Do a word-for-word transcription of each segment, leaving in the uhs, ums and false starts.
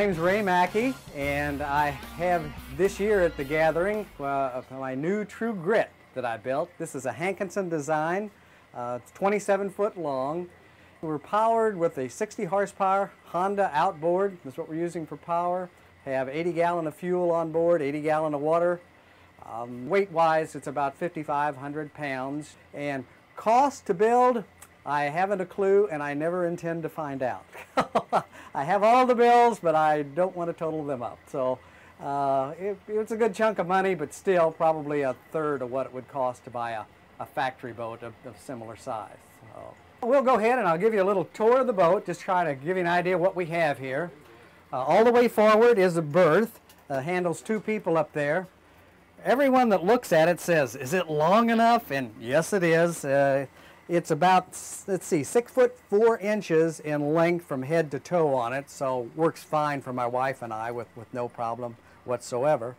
name is Ray Macke, and I have this year at The Gathering uh, my new True Grit that I built. This is a Hankinson design. Uh, it's twenty-seven foot long. We're powered with a sixty horsepower Honda outboard. That's what we're using for power. Have eighty gallon of fuel on board, eighty gallon of water. Um, Weight-wise, it's about fifty-five hundred pounds. And cost to build, I haven't a clue, and I never intend to find out. I have all the bills, but I don't want to total them up. So uh, it, it's a good chunk of money, but still probably a third of what it would cost to buy a, a factory boat of, of similar size. So we'll go ahead and I'll give you a little tour of the boat, just trying to give you an idea what we have here. Uh, all the way forward is a berth. Uh, handles two people up there. Everyone that looks at it says, is it long enough? And yes, it is. Uh, it's about, let's see, six foot four inches in length from head to toe on it, so works fine for my wife and I with, with no problem whatsoever.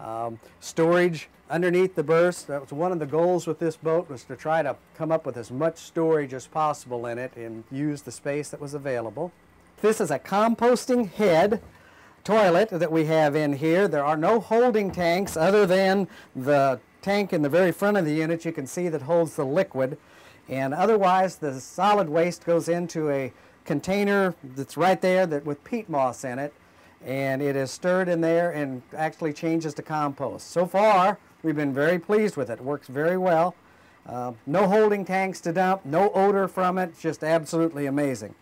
Um, storage underneath the berth, that was one of the goals with this boat, was to try to come up with as much storage as possible in it and use the space that was available. This is a composting head toilet that we have in here. There are no holding tanks other than the tank in the very front of the unit you can see that holds the liquid. And otherwise the solid waste goes into a container that's right there that with peat moss in it, and it is stirred in there and actually changes to compost. So far we've been very pleased with it. It works very well. Uh, no holding tanks to dump, no odor from it, just absolutely amazing.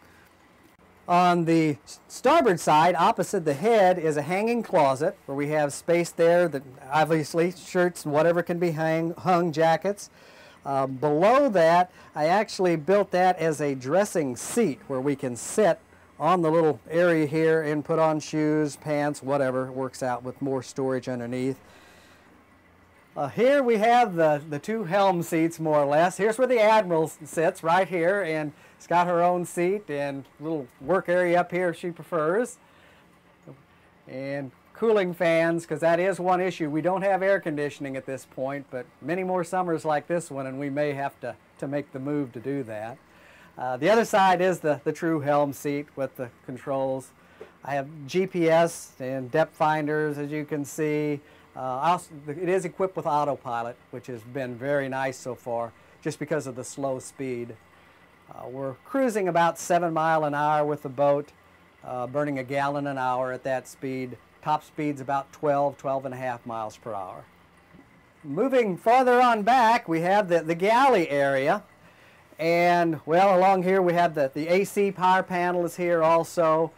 On the starboard side, opposite the head, is a hanging closet where we have space there that obviously shirts and whatever can be hang, hung, jackets. Uh, below that, I actually built that as a dressing seat where we can sit on the little area here and put on shoes, pants, whatever. Works out with more storage underneath. Uh, here we have the, the two helm seats, more or less. Here's where the Admiral sits, right here, and she's got her own seat and little work area up here if she prefers. And cooling fans, because that is one issue. We don't have air conditioning at this point, but many more summers like this one, and we may have to, to make the move to do that. Uh, the other side is the, the true helm seat with the controls. I have G P S and depth finders, as you can see. Uh, it is equipped with autopilot, which has been very nice so far, just because of the slow speed. Uh, we're cruising about seven mile an hour with the boat, uh, burning a gallon an hour at that speed. Top speed's about twelve, twelve and a half miles per hour. Moving farther on back, we have the, the galley area. And, well, along here we have the, the A C power panel is here also.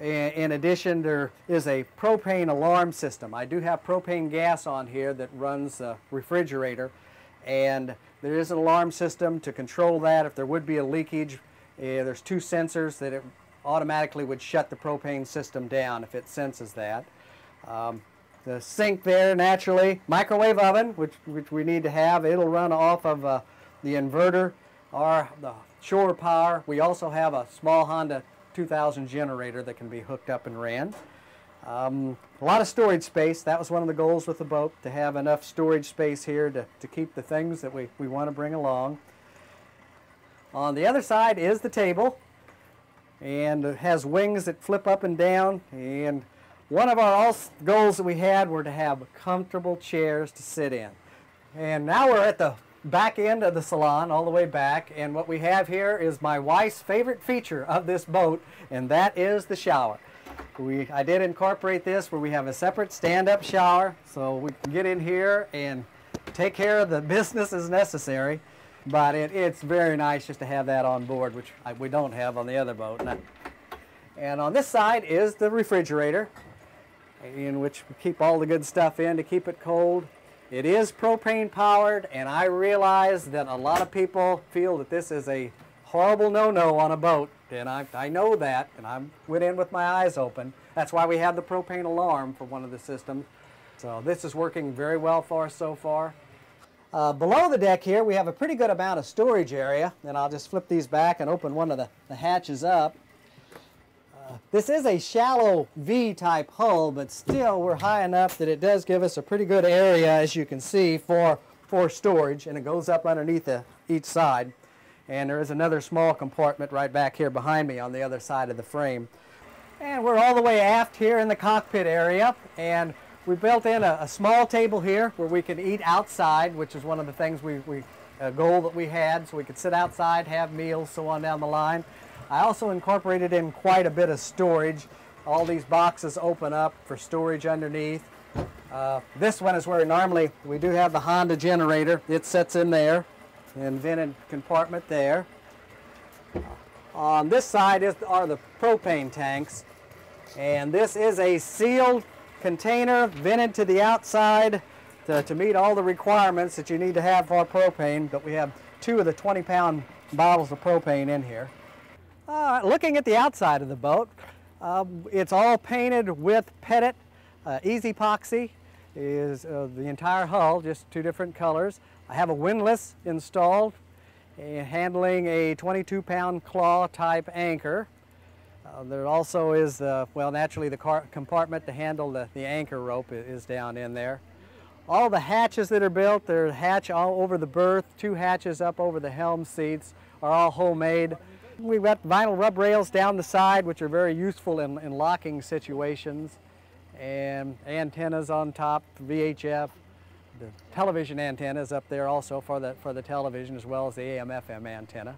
In addition, there is a propane alarm system. I do have propane gas on here that runs the refrigerator, and there is an alarm system to control that. If there would be a leakage, there's two sensors that it automatically would shut the propane system down if it senses that. Um, the sink there, naturally, microwave oven, which, which we need to have. It'll run off of uh, the inverter or the shore power. We also have a small Honda two thousand generator that can be hooked up and ran. Um, a lot of storage space. That was one of the goals with the boat, to have enough storage space here to, to keep the things that we, we want to bring along. On the other side is the table, and it has wings that flip up and down. And one of our goals that we had were to have comfortable chairs to sit in. And now we're at the back end of the salon, all the way back, and what we have here is my wife's favorite feature of this boat, and that is the shower. We, I did incorporate this where we have a separate stand-up shower, so we can get in here and take care of the business as necessary, but it, it's very nice just to have that on board, which I, we don't have on the other boat. And, I, and on this side is the refrigerator, in which we keep all the good stuff in to keep it cold. It is propane powered, and I realize that a lot of people feel that this is a horrible no-no on a boat, and I, I know that, and I went in with my eyes open. That's why we have the propane alarm for one of the systems. So this is working very well for us so far. Uh, below the deck here, we have a pretty good amount of storage area, and I'll just flip these back and open one of the, the hatches up. This is a shallow V-type hull, but still we're high enough that it does give us a pretty good area, as you can see, for, for storage, and it goes up underneath the, each side. And there is another small compartment right back here behind me on the other side of the frame. And we're all the way aft here in the cockpit area, and we built in a, a small table here where we could eat outside, which is one of the things we, we a goal that we had, so we could sit outside, have meals, so on down the line. I also incorporated in quite a bit of storage. All these boxes open up for storage underneath. Uh, this one is where normally we do have the Honda generator. It sits in there, and vented compartment there. On this side is, are the propane tanks, and this is a sealed container, vented to the outside to, to meet all the requirements that you need to have for propane, but we have two of the twenty pound bottles of propane in here. Uh, looking at the outside of the boat, uh, it's all painted with Pettit, uh, Easy Epoxy is uh, the entire hull, just two different colors. I have a windlass installed, uh, handling a twenty-two pound claw type anchor. Uh, there also is, uh, well, naturally the car compartment to handle the, the anchor rope is down in there. All the hatches that are built, there's a hatch all over the berth, two hatches up over the helm seats, are all homemade. We've got vinyl rub rails down the side, which are very useful in, in locking situations, and antennas on top, V H F. The television antenna is up there also for the, for the television, as well as the A M F M antenna.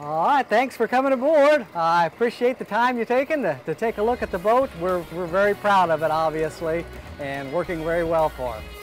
All right, thanks for coming aboard. Uh, I appreciate the time you're taking to, to take a look at the boat. We're, we're very proud of it, obviously, and working very well for it.